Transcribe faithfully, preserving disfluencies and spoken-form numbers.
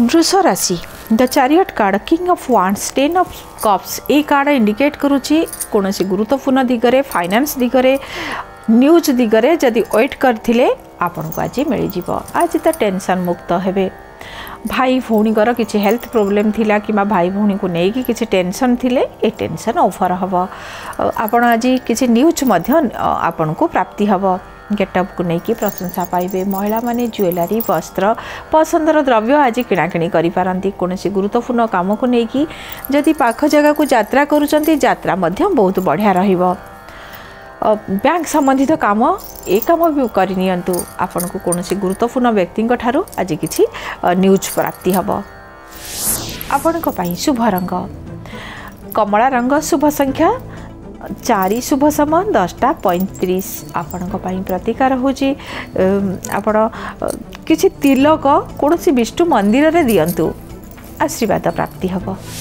वृष राशि the chariot card king of wands ten of cups A card indicate करुच्ची कौन गुरुत्वपूर्ण दिगरे फाइनान्स दिगरे न्यूज दिगरे जदि वेट करथिले आपन को आज मिल जिवो। आज तो टेंशन मुक्त हेबे। भाई भौणीर किसी हेल्थ प्रोब्लेम थिला कि भाई भौणी को लेकिन किसी टेंशन थिले ए टेंशन ओवर हम। आपण आज किसी न्यूज आपण को प्राप्ति हम। गेटअप को लेकिन प्रशंसा पाइबे। महिला माने ज्वेलरी वस्त्र पसंदर द्रव्य आज किणाकिणी करें। कौन गुरुत्वपूर्ण काम को लेकिन जदि पाख जगह को यात्रा करुँच यात्रा बहुत बढ़िया रहिबो। बैंक संबंधित काम ए कम भी करनियंतु। आपन को कौन गुरुत्वपूर्ण व्यक्ति ठारू आज किसी न्यूज प्राप्ति हम। आपण शुभ रंग कमला रंग। शुभ संख्या चारि। शुभ समय दसटा पैंतीस। आपण प्रतिकार हूँ आपण किसी तिलक कौन विष्णु मंदिर में दिंतु। आशीर्वाद प्राप्ति हम।